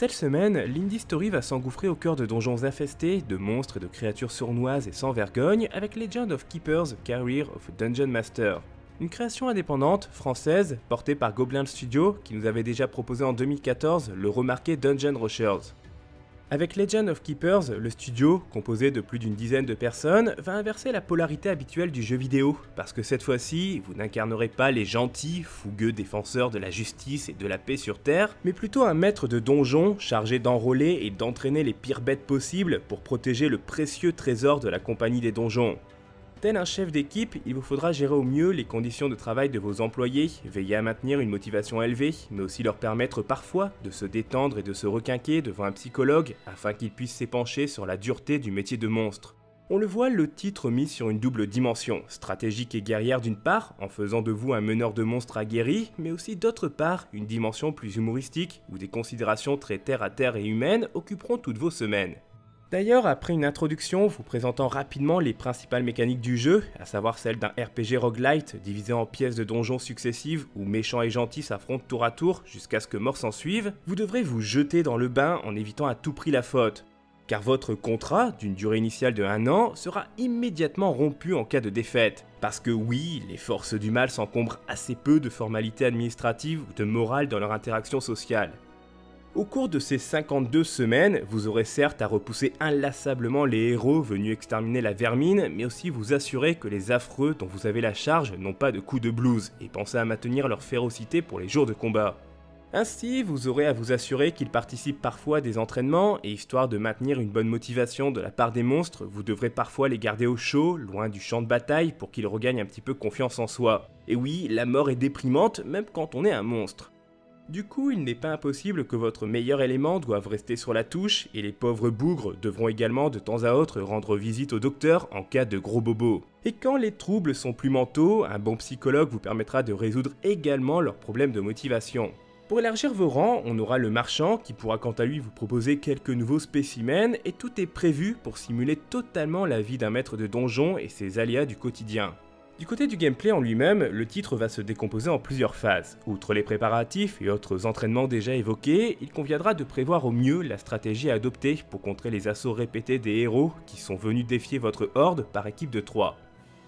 Cette semaine, l'Indie Story va s'engouffrer au cœur de donjons infestés, de monstres et de créatures sournoises et sans vergogne avec Legend of Keepers, Career of a Dungeon Master. Une création indépendante, française, portée par Goblin Studio, qui nous avait déjà proposé en 2014 le remarqué Dungeon Rushers. Avec Legend of Keepers, le studio, composé de plus d'une dizaine de personnes, va inverser la polarité habituelle du jeu vidéo, parce que cette fois-ci, vous n'incarnerez pas les gentils, fougueux défenseurs de la justice et de la paix sur Terre, mais plutôt un maître de donjon chargé d'enrôler et d'entraîner les pires bêtes possibles pour protéger le précieux trésor de la compagnie des donjons. Tel un chef d'équipe, il vous faudra gérer au mieux les conditions de travail de vos employés, veiller à maintenir une motivation élevée, mais aussi leur permettre parfois de se détendre et de se requinquer devant un psychologue afin qu'ils puissent s'épancher sur la dureté du métier de monstre. On le voit, le titre mise sur une double dimension, stratégique et guerrière d'une part, en faisant de vous un meneur de monstres aguerri, mais aussi d'autre part, une dimension plus humoristique, où des considérations très terre à terre et humaines occuperont toutes vos semaines. D'ailleurs, après une introduction vous présentant rapidement les principales mécaniques du jeu, à savoir celle d'un RPG roguelite divisé en pièces de donjons successives où méchants et gentils s'affrontent tour à tour jusqu'à ce que mort s'en suive, vous devrez vous jeter dans le bain en évitant à tout prix la faute, car votre contrat, d'une durée initiale de 1 an, sera immédiatement rompu en cas de défaite. Parce que oui, les forces du mal s'encombrent assez peu de formalités administratives ou de morale dans leur interaction sociale. Au cours de ces 52 semaines, vous aurez certes à repousser inlassablement les héros venus exterminer la vermine, mais aussi vous assurer que les affreux dont vous avez la charge n'ont pas de coups de blouse, et pensez à maintenir leur férocité pour les jours de combat. Ainsi, vous aurez à vous assurer qu'ils participent parfois à des entraînements, et histoire de maintenir une bonne motivation de la part des monstres, vous devrez parfois les garder au chaud, loin du champ de bataille, pour qu'ils regagnent un petit peu confiance en soi. Et oui, la mort est déprimante, même quand on est un monstre. Du coup, il n'est pas impossible que votre meilleur élément doive rester sur la touche, et les pauvres bougres devront également de temps à autre rendre visite au docteur en cas de gros bobos. Et quand les troubles sont plus mentaux, un bon psychologue vous permettra de résoudre également leurs problèmes de motivation. Pour élargir vos rangs, on aura le marchand qui pourra quant à lui vous proposer quelques nouveaux spécimens, et tout est prévu pour simuler totalement la vie d'un maître de donjon et ses aléas du quotidien. Du côté du gameplay en lui-même, le titre va se décomposer en plusieurs phases. Outre les préparatifs et autres entraînements déjà évoqués, il conviendra de prévoir au mieux la stratégie à adopter pour contrer les assauts répétés des héros qui sont venus défier votre horde par équipe de 3.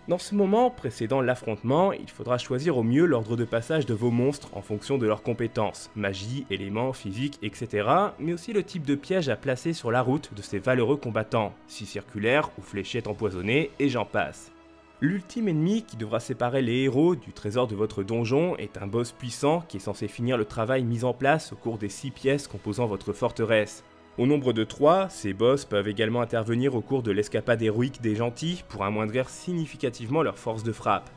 Dans ce moment précédant l'affrontement, il faudra choisir au mieux l'ordre de passage de vos monstres en fonction de leurs compétences, magie, éléments, physique, etc. mais aussi le type de piège à placer sur la route de ces valeureux combattants, scie circulaire ou fléchette empoisonnée, et j'en passe. L'ultime ennemi qui devra séparer les héros du trésor de votre donjon est un boss puissant qui est censé finir le travail mis en place au cours des 6 pièces composant votre forteresse. Au nombre de 3, ces boss peuvent également intervenir au cours de l'escapade héroïque des gentils pour amoindrir significativement leur force de frappe.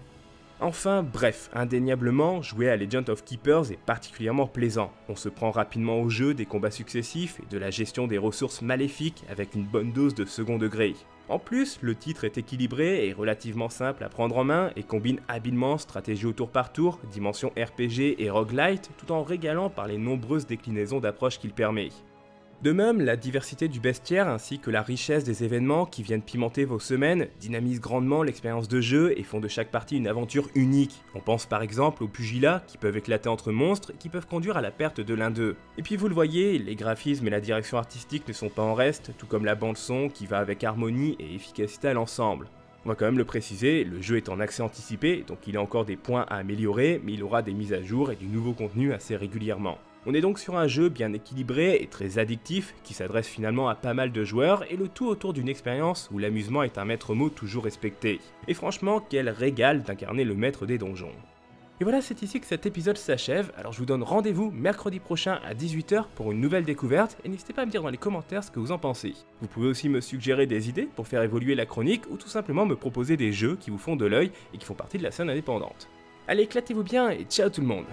Enfin, bref, indéniablement, jouer à Legend of Keepers est particulièrement plaisant. On se prend rapidement au jeu des combats successifs et de la gestion des ressources maléfiques avec une bonne dose de second degré. En plus, le titre est équilibré et relativement simple à prendre en main et combine habilement stratégie au tour par tour, dimension RPG et roguelite, tout en régalant par les nombreuses déclinaisons d'approche qu'il permet. De même, la diversité du bestiaire ainsi que la richesse des événements qui viennent pimenter vos semaines dynamisent grandement l'expérience de jeu et font de chaque partie une aventure unique. On pense par exemple aux pugilats qui peuvent éclater entre monstres et qui peuvent conduire à la perte de l'un d'eux. Et puis vous le voyez, les graphismes et la direction artistique ne sont pas en reste, tout comme la bande-son qui va avec harmonie et efficacité à l'ensemble. On va quand même le préciser, le jeu est en accès anticipé, donc il a encore des points à améliorer, mais il aura des mises à jour et du nouveau contenu assez régulièrement. On est donc sur un jeu bien équilibré et très addictif, qui s'adresse finalement à pas mal de joueurs, et le tout autour d'une expérience où l'amusement est un maître mot toujours respecté. Et franchement, quel régal d'incarner le maître des donjons. Et voilà, c'est ici que cet épisode s'achève, alors je vous donne rendez-vous mercredi prochain à 18 h pour une nouvelle découverte, et n'hésitez pas à me dire dans les commentaires ce que vous en pensez. Vous pouvez aussi me suggérer des idées pour faire évoluer la chronique, ou tout simplement me proposer des jeux qui vous font de l'œil et qui font partie de la scène indépendante. Allez, éclatez-vous bien et ciao tout le monde!